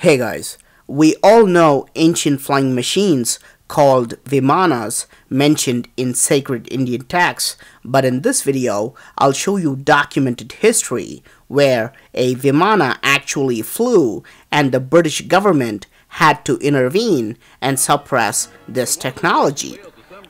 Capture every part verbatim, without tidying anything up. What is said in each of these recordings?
Hey guys, we all know ancient flying machines called Vimanas mentioned in sacred Indian texts, but in this video, I'll show you documented history where a Vimana actually flew and the British government had to intervene and suppress this technology.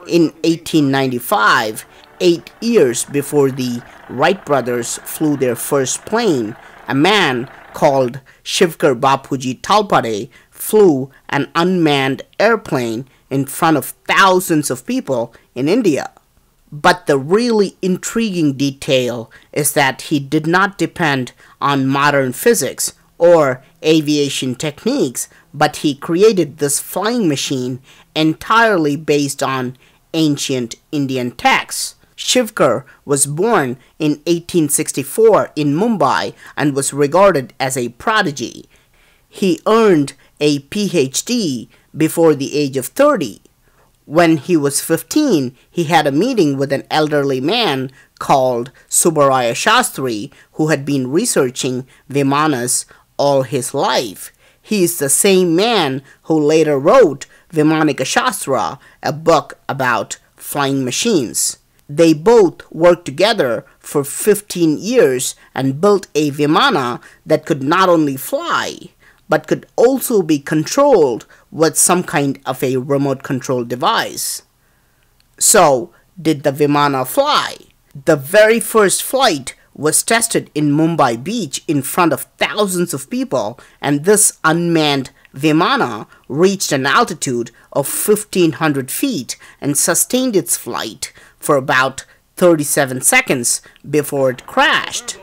In eighteen ninety-five, eight years before the Wright brothers flew their first plane, a man called Shivkar Bapuji Talpade flew an unmanned airplane in front of thousands of people in India. But the really intriguing detail is that he did not depend on modern physics or aviation techniques, but he created this flying machine entirely based on ancient Indian texts. Shivkar was born in eighteen sixty-four in Mumbai and was regarded as a prodigy. He earned a P H D before the age of thirty. When he was fifteen, he had a meeting with an elderly man called Subbaraya Shastry, who had been researching Vimanas all his life. He is the same man who later wrote Vaimanika Shastra, a book about flying machines. They both worked together for fifteen years and built a Vimana that could not only fly, but could also be controlled with some kind of a remote control device. So, did the Vimana fly? The very first flight was tested in Mumbai Beach in front of thousands of people, and this unmanned Vimana reached an altitude of fifteen hundred feet and sustained its flight for about thirty-seven seconds before it crashed.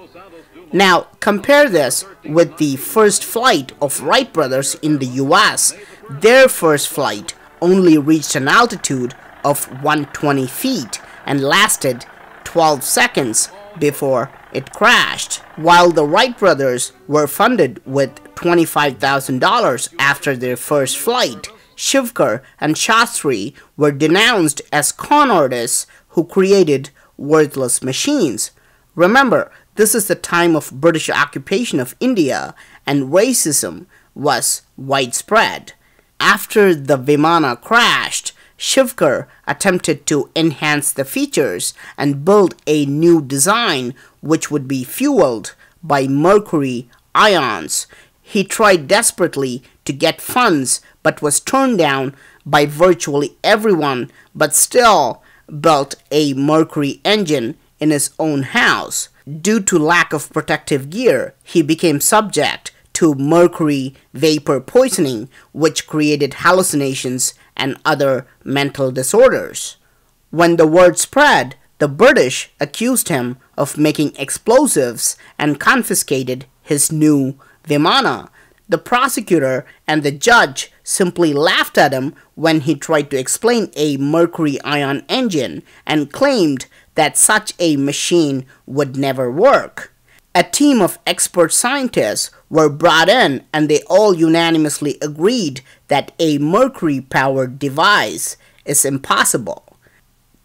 Now compare this with the first flight of Wright brothers in the U S. Their first flight only reached an altitude of one hundred twenty feet and lasted twelve seconds before it crashed. While the Wright brothers were funded with twenty-five thousand dollars after their first flight, Shivkar and Shastry were denounced as con artists who created worthless machines. Remember, this is the time of British occupation of India, and racism was widespread. After the Vimana crashed, Shivkar attempted to enhance the features and build a new design which would be fueled by mercury ions. He tried desperately to get funds but was turned down by virtually everyone, but still built a mercury engine in his own house. Due to lack of protective gear, he became subject to mercury vapor poisoning, which created hallucinations and other mental disorders. When the word spread, the British accused him of making explosives and confiscated his new Vimana. The prosecutor and the judge simply laughed at him when he tried to explain a mercury ion engine and claimed that such a machine would never work. A team of expert scientists were brought in, and they all unanimously agreed that a mercury-powered device is impossible.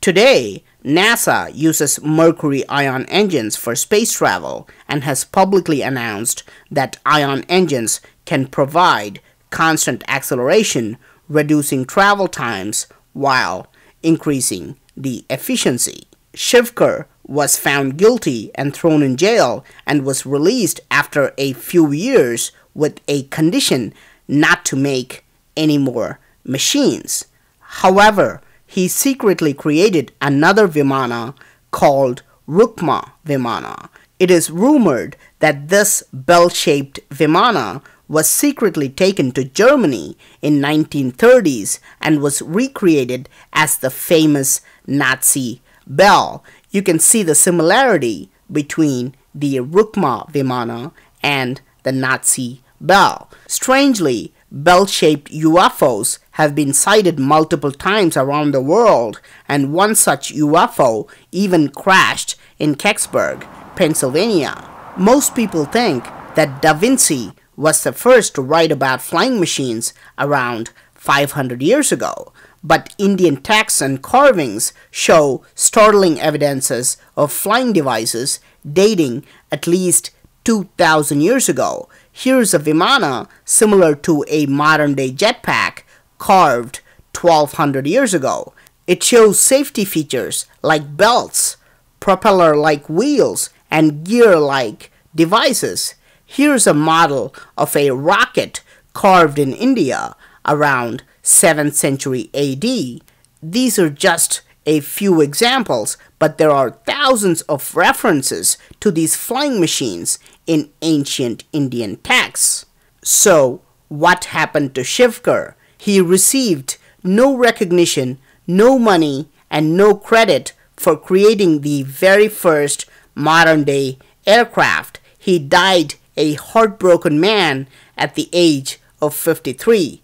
Today, NASA uses mercury ion engines for space travel and has publicly announced that ion engines can provide constant acceleration, reducing travel times while increasing the efficiency. Shivkar was found guilty and thrown in jail and was released after a few years with a condition not to make any more machines. However, he secretly created another Vimana called Rukma Vimana. It is rumored that this bell-shaped Vimana was secretly taken to Germany in nineteen thirties and was recreated as the famous Nazi bell. You can see the similarity between the Rukma Vimana and the Nazi bell. Strangely, bell-shaped U F Os have been sighted multiple times around the world, and one such U F O even crashed in Kecksburg, Pennsylvania. Most people think that Da Vinci was the first to write about flying machines around five hundred years ago, but Indian texts and carvings show startling evidences of flying devices dating at least two thousand years ago. Here is a Vimana similar to a modern-day jetpack carved twelve hundred years ago. It shows safety features like belts, propeller-like wheels, and gear-like devices. Here's a model of a rocket carved in India around seventh century A D. These are just a few examples, but there are thousands of references to these flying machines in ancient Indian texts. So, what happened to Shivkar? He received no recognition, no money, and no credit for creating the very first modern-day aircraft. He died a heartbroken man at the age of fifty-three.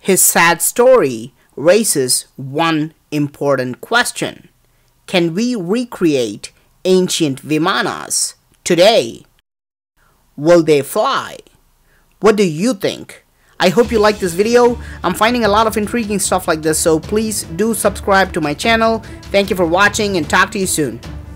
His sad story raises one important question. Can we recreate ancient Vimanas today? Will they fly? What do you think? I hope you like this video. I'm finding a lot of intriguing stuff like this, so please do subscribe to my channel. Thank you for watching and talk to you soon.